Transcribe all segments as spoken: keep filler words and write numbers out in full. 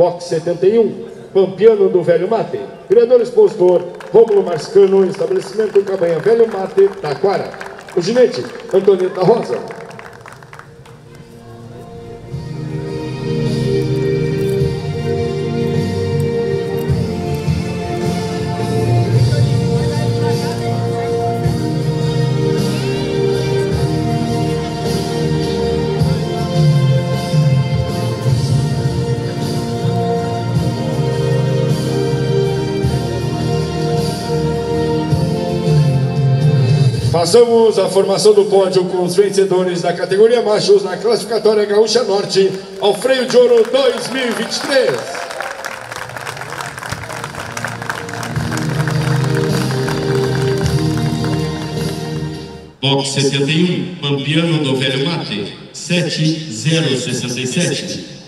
Box setenta e um, Pampeano do Velho Mate. Criador Expositor, Rômulo Mascano, estabelecimento Cabanha Velho Mate, Taquara. O ginete, Antônio da Rosa. Passamos a formação do pódio com os vencedores da categoria machos na classificatória Gaúcha Norte ao Freio de Ouro dois mil e vinte e três. Box setenta e um, Pampeano do Velho Mate, sete zero seis sete.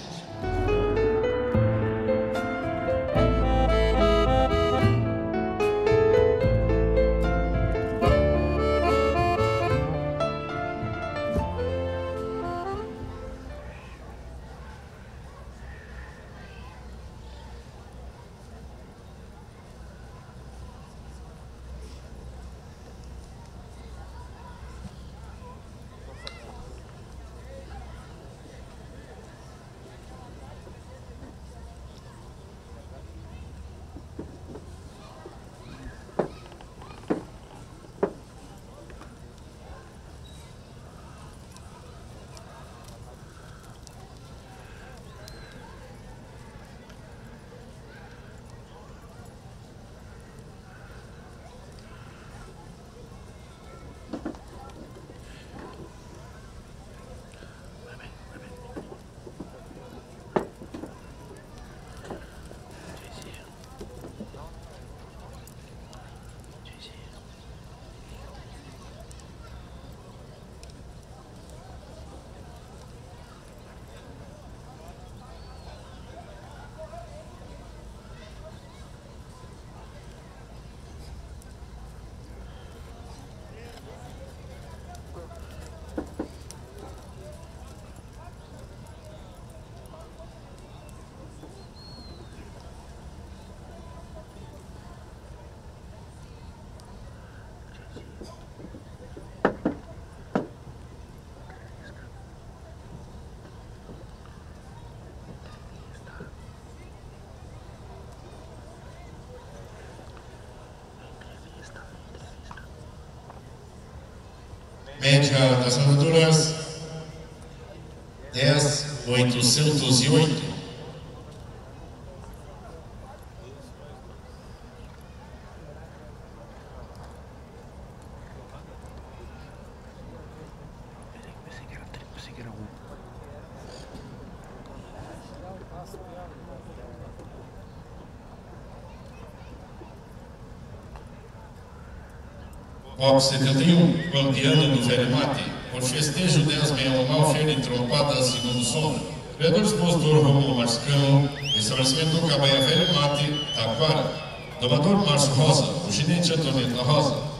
Média das alturas dez mil oitocentos e oito. Box setenta e um, Pampeano do Velho Mate, por festejo dez mil malfeira entrompadas segundo sono. Criador Expositor Rômulo Mascano, estabelecimento do Cabanha Velho Mate, Taquara. Domador Márcio Rosa, o ginete Antônio da Rosa.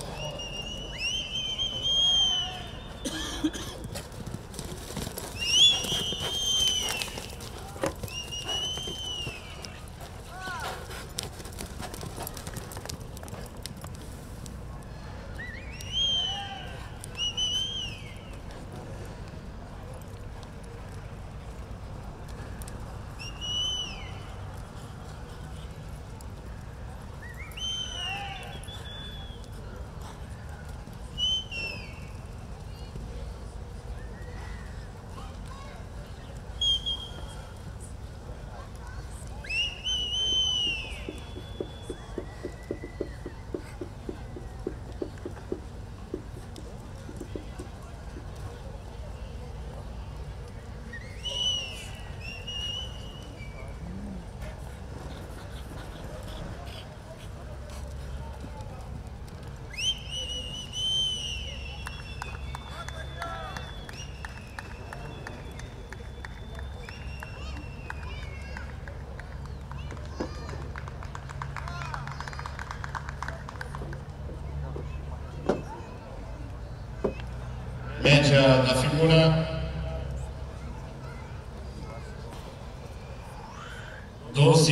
Média da figura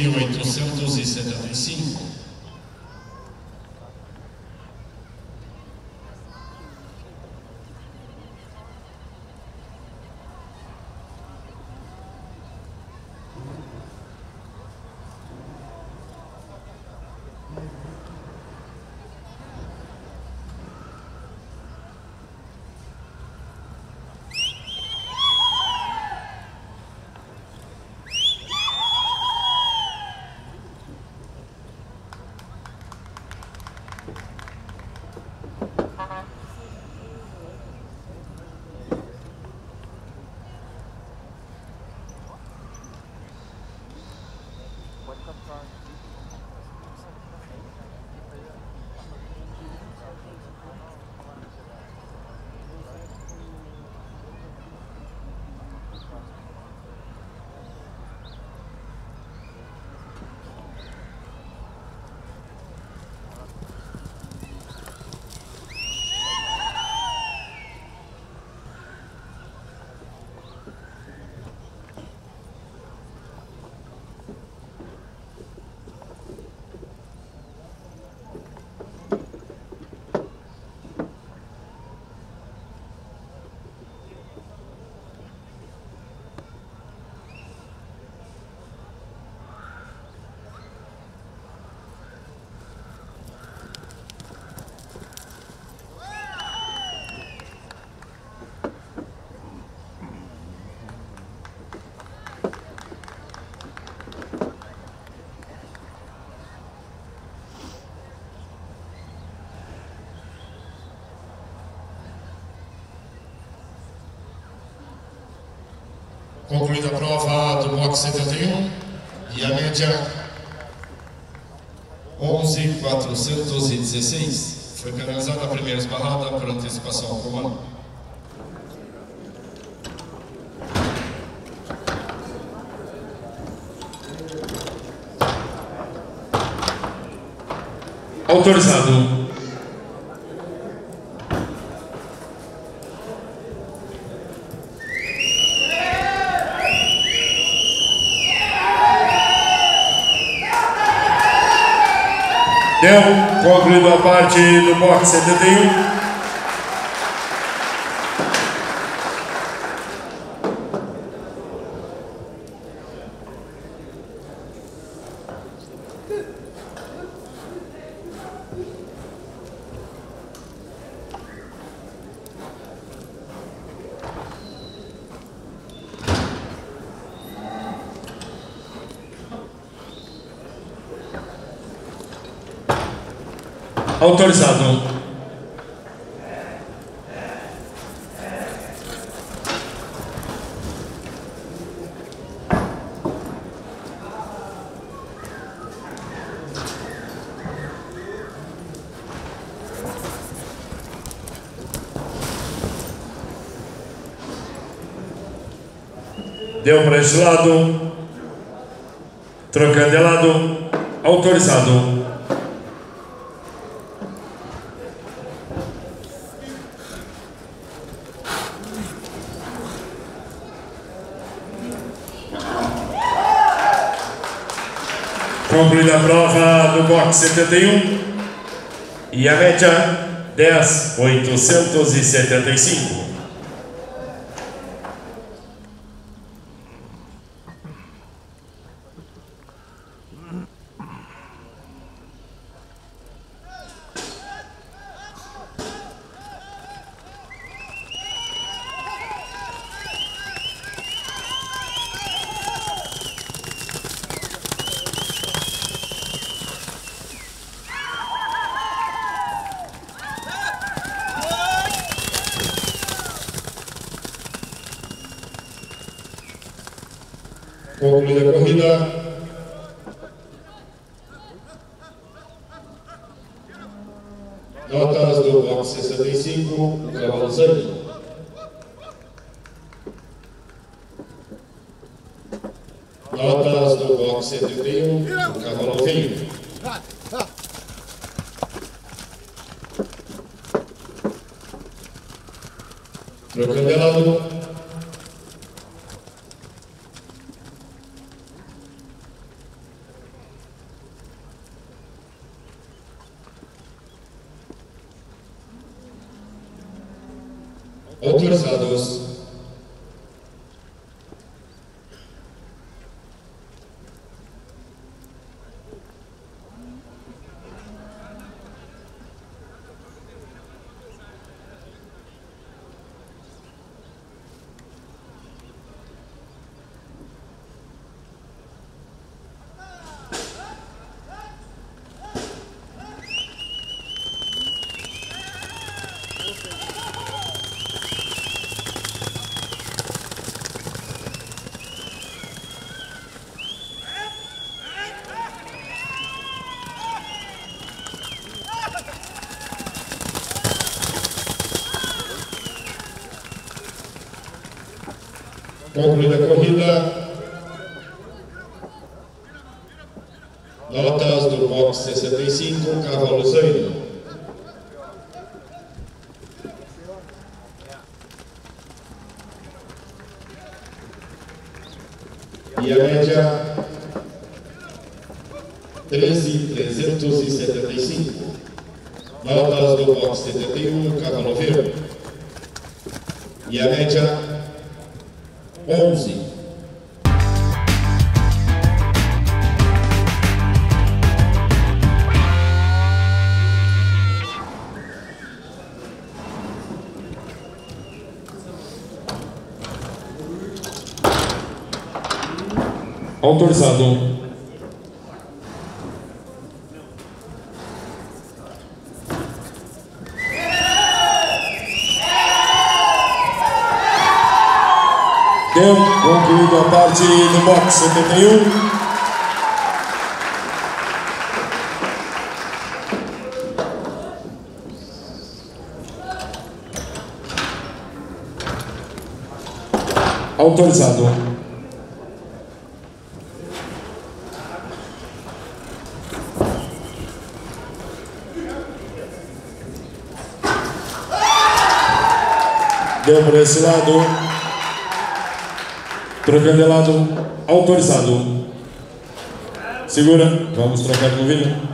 mil oitocentos e setenta e cinco. Concluída a prova do bloco setenta e um e a média onze mil quatrocentos e dezesseis foi penalizada a primeira esbarrada por antecipação ao comando. Autorizado. Deu, concluído a parte do box setenta e um. Autorizado. Deu para este lado. Trocando de lado. Autorizado. Concluída a prova do box setenta e um e a média dez mil oitocentos e setenta e cinco. Concluída a corrida. Notas do bloco sessenta e cinco, o cavalo Zeno. Notas do bloco setenta e um, o cavalo Velho. Trocando de lado. Autorizados. Concluída a corrida, notas do box sessenta e cinco, cavalo Zeno. E a média treze mil trezentos e setenta e cinco, notas do box setenta e um, cavalo verde. E a média onze. Autorizado. Deu concluído a parte do box setenta e um. Autorizado. Deu por esse lado. Trocando de lado, autorizado. Segura, vamos trocar no vídeo.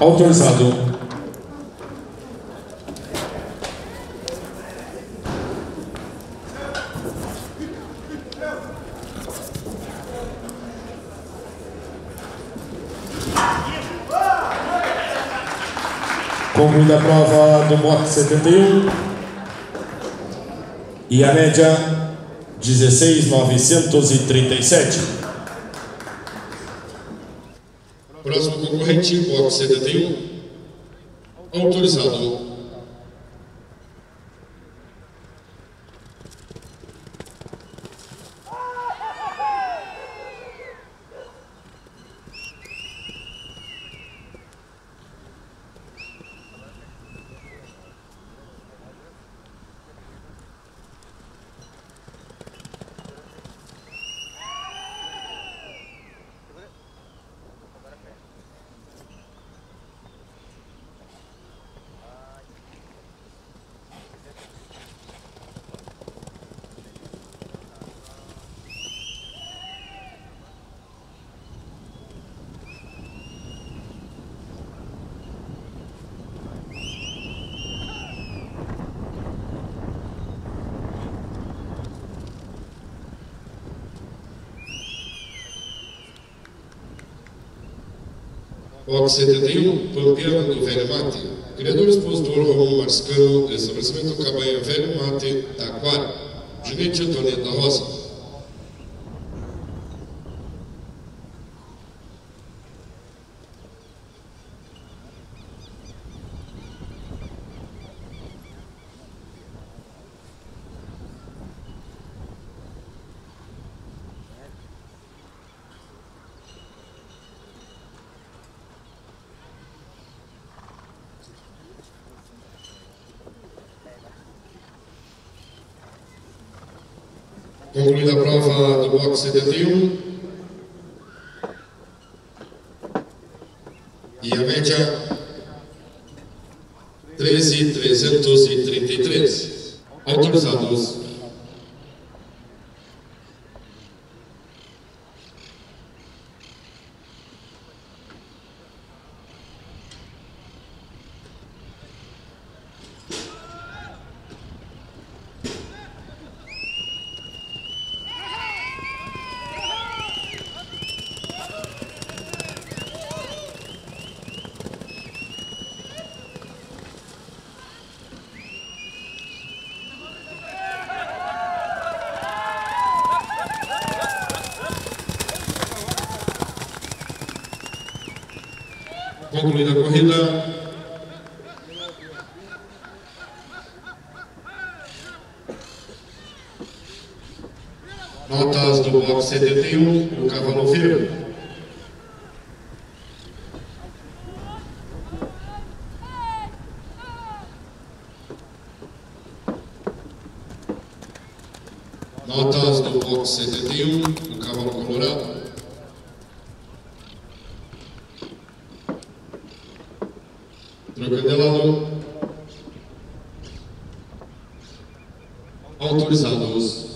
Autorizado. Concluída a prova do box setenta e um e a média dezesseis mil novecentos e trinta e sete. Próximo concorrente, box setenta e um, autorizado. Box setenta e um, Pampeano do Velho Mate. Criador Expositor Rômulo Mascano, estabelecimento Cabanha Velho Mate, Taquara. Juventude Antônio da Rosa. Concluída a prova do box setenta e um y a fecha trece mil trescientos treinta y tres, autorizados. Concluída a corrida. Notas do bloco setenta e um, o cavalo firme. Notas do bloco setenta e um, o cavalo colorado. Trocando de lado. Autorizados.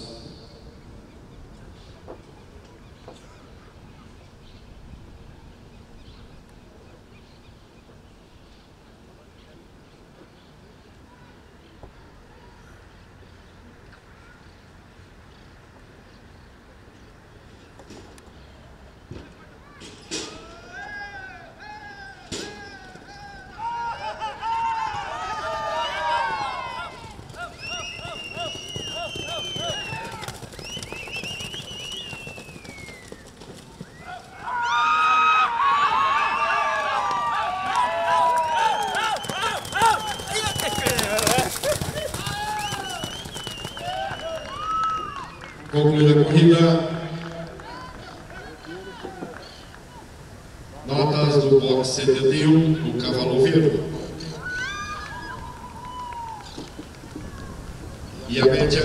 Concluída a corrida. Notas do bloco setenta e um, o cavalo vivo. E a média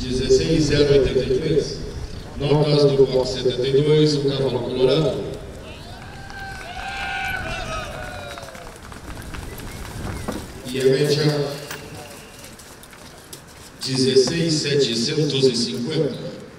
dezesseis mil e oitenta e três. Notas do bloco setenta e dois, o cavalo colorado. E a média dezesseis mil setecentos e cinquenta.